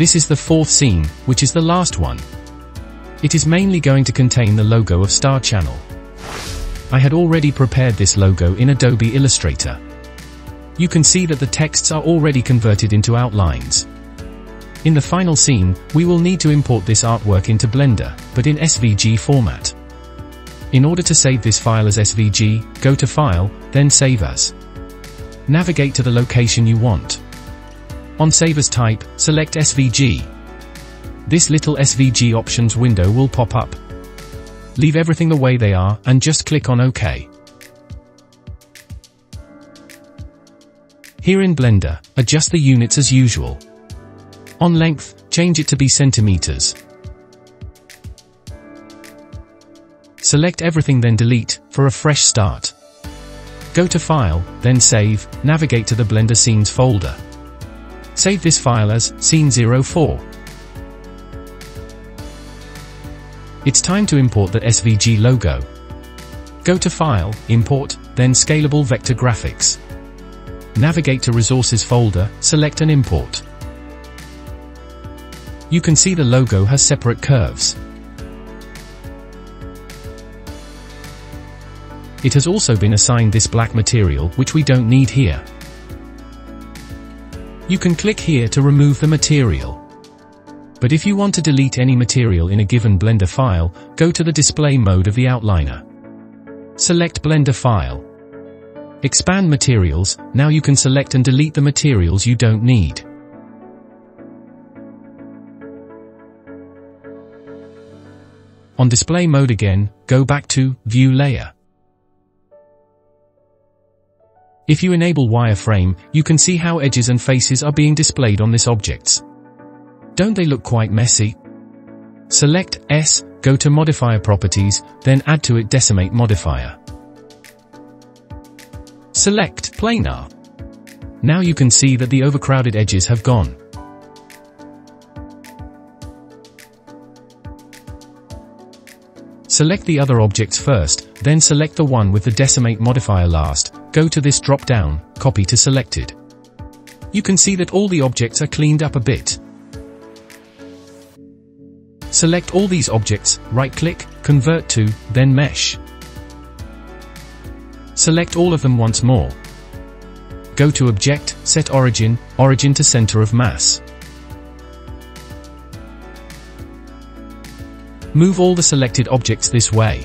This is the fourth scene, which is the last one. It is mainly going to contain the logo of Star Channel. I had already prepared this logo in Adobe Illustrator. You can see that the texts are already converted into outlines. In the final scene, we will need to import this artwork into Blender, but in SVG format. In order to save this file as SVG, go to File, then Save As. Navigate to the location you want. On Save As type, select SVG. This little SVG options window will pop up. Leave everything the way they are, and just click on OK. Here in Blender, adjust the units as usual. On length, change it to be centimeters. Select everything, then delete, for a fresh start. Go to File, then Save, navigate to the Blender Scenes folder. Save this file as Scene 04. It's time to import the SVG logo. Go to File, Import, then Scalable Vector Graphics. Navigate to Resources folder, select and import. You can see the logo has separate curves. It has also been assigned this black material, which we don't need here. You can click here to remove the material. But if you want to delete any material in a given Blender file, go to the display mode of the outliner. Select Blender File. Expand Materials, now you can select and delete the materials you don't need. On display mode again, go back to View Layer. If you enable wireframe, you can see how edges and faces are being displayed on this objects. Don't they look quite messy? Select S, go to Modifier Properties, then add to it Decimate Modifier. Select Planar. Now you can see that the overcrowded edges have gone. Select the other objects first, then select the one with the decimate modifier last, go to this drop-down, copy to selected. You can see that all the objects are cleaned up a bit. Select all these objects, right-click, convert to, then mesh. Select all of them once more. Go to Object, Set Origin, Origin to Center of Mass. Move all the selected objects this way.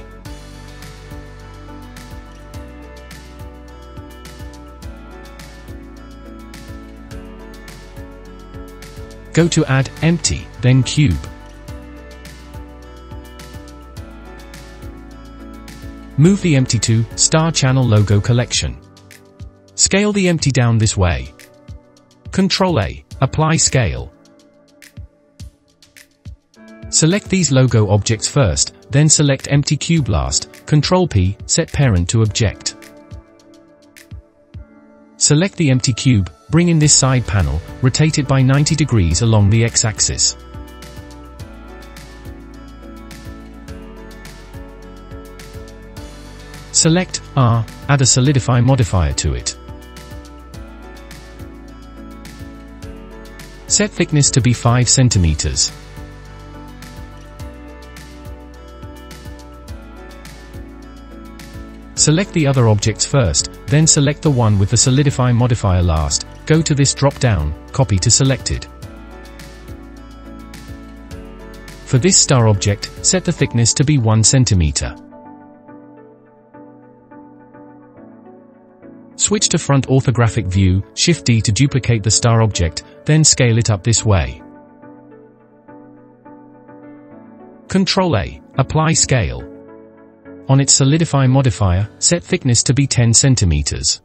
Go to Add, Empty, then Cube. Move the empty to Star Channel logo collection. Scale the empty down this way. Ctrl-A, apply scale. Select these logo objects first, then select empty cube last, Ctrl-P, set parent to object. Select the empty cube, bring in this side panel, rotate it by 90 degrees along the x-axis. Select R, add a solidify modifier to it. Set thickness to be 5 centimeters. Select the other objects first, then select the one with the solidify modifier last, go to this drop-down, copy to selected. For this star object, set the thickness to be 1 centimeter. Switch to front orthographic view, Shift-D to duplicate the star object, then scale it up this way. Ctrl-A, apply scale. On its solidify modifier, set thickness to be 10 centimeters.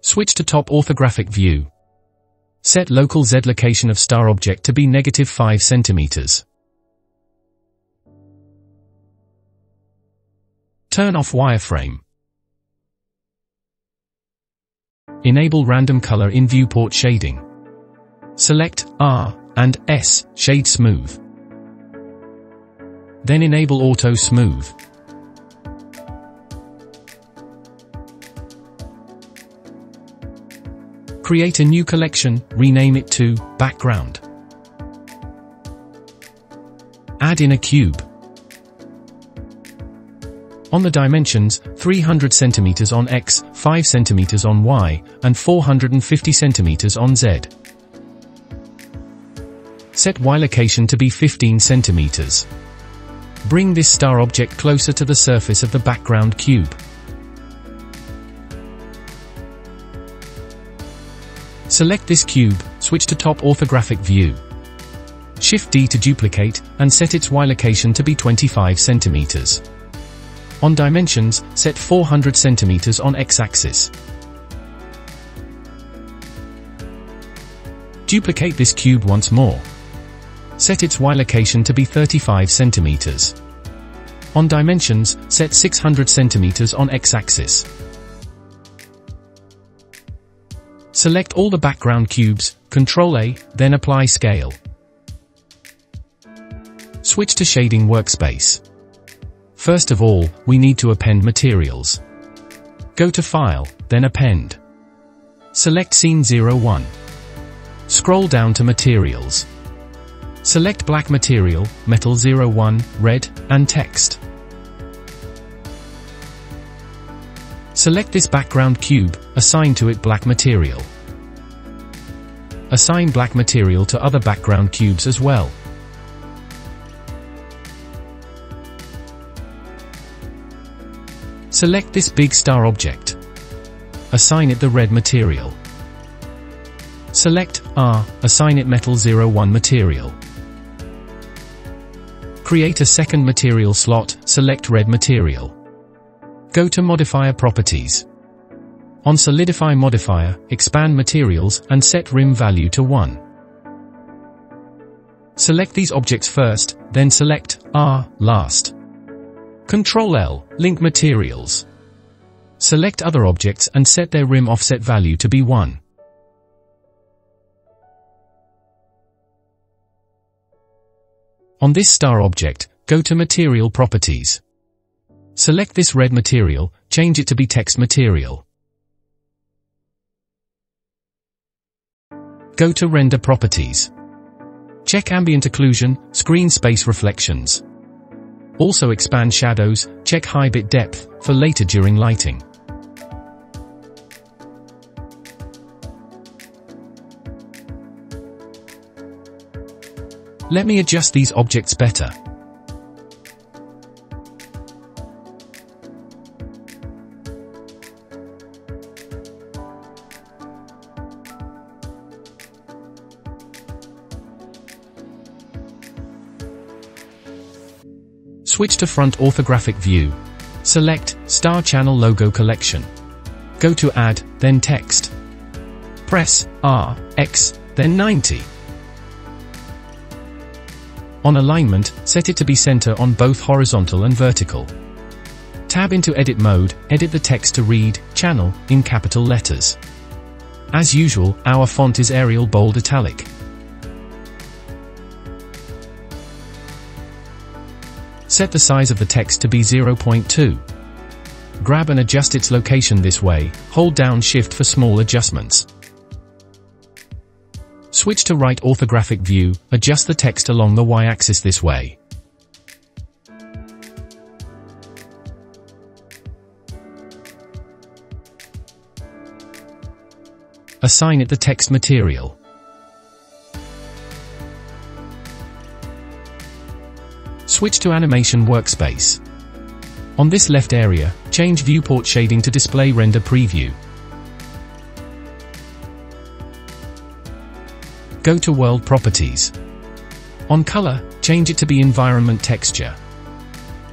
Switch to top orthographic view. Set local Z location of star object to be -5 centimeters. Turn off wireframe. Enable random color in viewport shading. Select R and S, shade smooth. Then enable auto smooth. Create a new collection, rename it to Background. Add in a cube. On the dimensions, 300 cm on X, 5 cm on Y, and 450 cm on Z. Set Y location to be 15 cm. Bring this star object closer to the surface of the background cube. Select this cube, switch to top orthographic view. Shift D to duplicate, and set its Y location to be 25 cm. On dimensions, set 400 cm on X-axis. Duplicate this cube once more. Set its Y location to be 35 cm. On dimensions, set 600 cm on X-axis. Select all the background cubes, Ctrl-A, then apply Scale. Switch to Shading Workspace. First of all, we need to append materials. Go to File, then Append. Select Scene 01. Scroll down to Materials. Select Black Material, Metal 01, Red, and Text. Select this background cube, assign to it Black Material. Assign Black Material to other background cubes as well. Select this big star object. Assign it the red material. Select R, assign it metal 01 material. Create a second material slot, select red material. Go to Modifier Properties. On Solidify modifier, expand materials and set rim value to 1. Select these objects first, then select R last. Ctrl-L, link materials. Select other objects and set their rim offset value to be 1. On this star object, go to Material Properties. Select this red material, change it to be text material. Go to Render Properties. Check Ambient Occlusion, Screen Space Reflections. Also expand shadows, check high bit depth, for later during lighting. Let me adjust these objects better. Switch to front orthographic view. Select Star Channel logo collection. Go to Add, then Text. Press R, X, then 90. On alignment, set it to be center on both horizontal and vertical. Tab into edit mode, edit the text to read channel in capital letters. As usual, our font is Arial Bold Italic. Set the size of the text to be 0.2. Grab and adjust its location this way, hold down Shift for small adjustments. Switch to right orthographic view, adjust the text along the Y-axis this way. Assign it the text material. Switch to Animation Workspace. On this left area, change Viewport Shading to Display Render Preview. Go to World Properties. On Color, change it to be Environment Texture.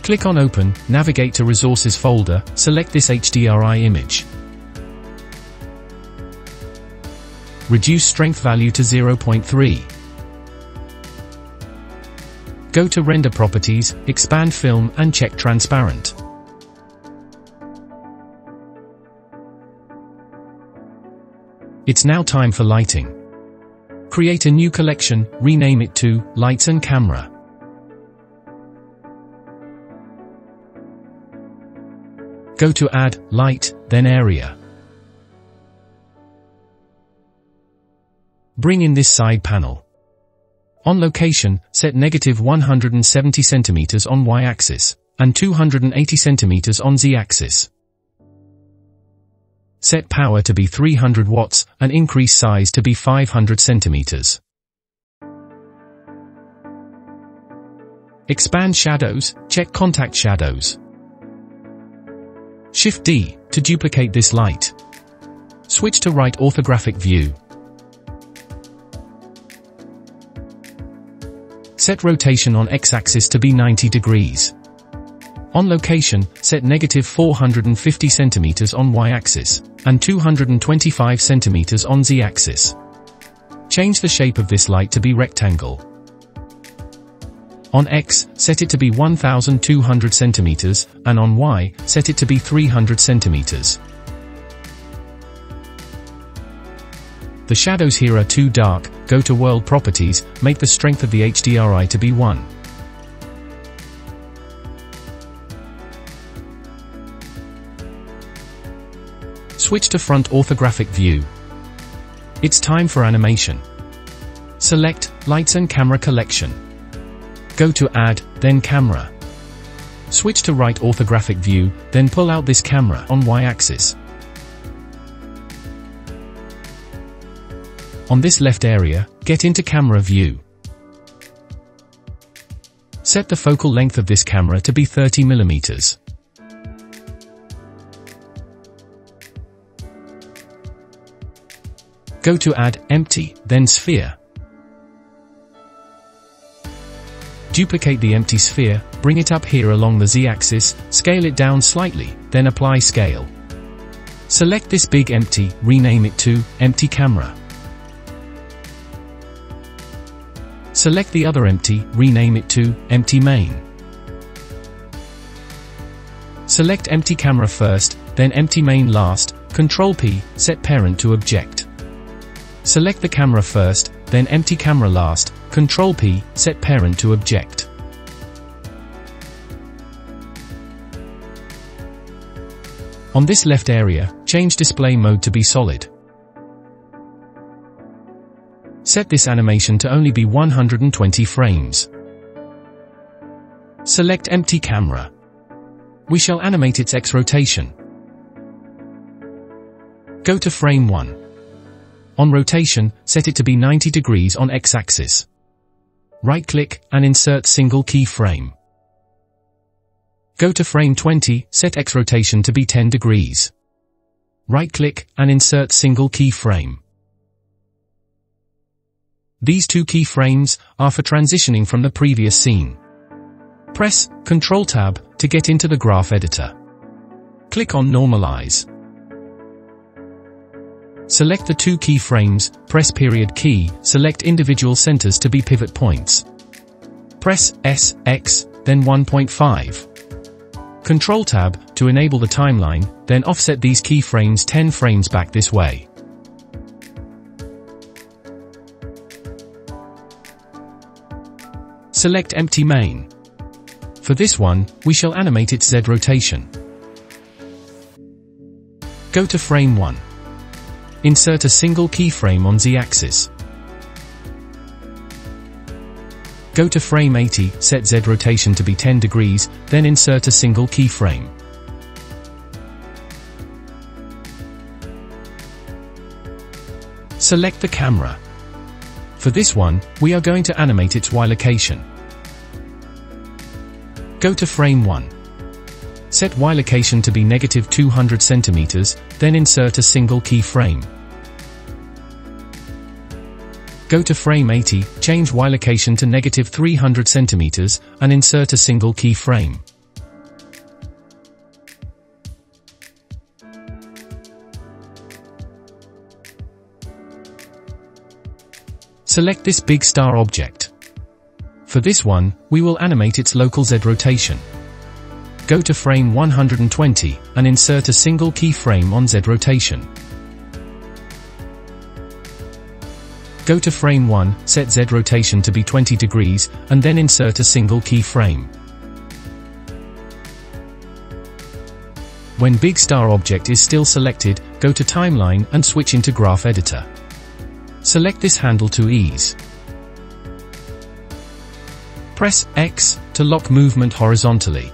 Click on Open, navigate to Resources folder, select this HDRI image. Reduce Strength value to 0.3. Go to Render Properties, expand Film and check Transparent. It's now time for lighting. Create a new collection, rename it to Lights and Camera. Go to Add, Light, then Area. Bring in this side panel. On location, set -170 cm on y-axis and 280 cm on z-axis. Set power to be 300 watts and increase size to be 500 cm. Expand shadows, check contact shadows. Shift D to duplicate this light. Switch to right orthographic view. Set rotation on x-axis to be 90 degrees. On location, set -450 cm on y-axis and 225 cm on z-axis. Change the shape of this light to be rectangle. On X, set it to be 1200 cm, and on Y, set it to be 300 cm. The shadows here are too dark. Go to World Properties, make the strength of the HDRI to be 1. Switch to front orthographic view. It's time for animation. Select Lights and Camera Collection. Go to Add, then Camera. Switch to right orthographic view, then pull out this camera on Y-axis. On this left area, get into camera view. Set the focal length of this camera to be 30 mm. Go to Add, Empty, then Sphere. Duplicate the empty sphere, bring it up here along the z-axis, scale it down slightly, then apply scale. Select this big empty, rename it to Empty Camera. Select the other empty, rename it to Empty Main. Select Empty Camera first, then Empty Main last, Ctrl-P, set parent to object. Select the camera first, then Empty Camera last, Ctrl-P, set parent to object. On this left area, change display mode to be solid. Set this animation to only be 120 frames. Select Empty Camera. We shall animate its X rotation. Go to frame 1. On rotation, set it to be 90 degrees on X-axis. Right-click and insert single keyframe. Go to frame 20, set X rotation to be 10 degrees. Right-click and insert single keyframe. These two keyframes are for transitioning from the previous scene. Press Ctrl-Tab to get into the graph editor. Click on Normalize. Select the two keyframes, press period key, select individual centers to be pivot points. Press S, X, then 1.5. Ctrl-Tab to enable the timeline, then offset these keyframes 10 frames back this way. Select Empty Main. For this one, we shall animate its Z rotation. Go to frame 1. Insert a single keyframe on Z-axis. Go to frame 80, set Z rotation to be 10 degrees, then insert a single keyframe. Select the camera. For this one, we are going to animate its Y location. Go to frame 1. Set Y location to be -200 cm, then insert a single keyframe. Go to frame 80, change Y location to -300 cm, and insert a single keyframe. Select this big star object. For this one, we will animate its local Z rotation. Go to frame 120 and insert a single keyframe on Z rotation. Go to frame 1, set Z rotation to be 20 degrees, and then insert a single keyframe. When big star object is still selected, go to timeline and switch into graph editor. Select this handle to ease. Press X to lock movement horizontally.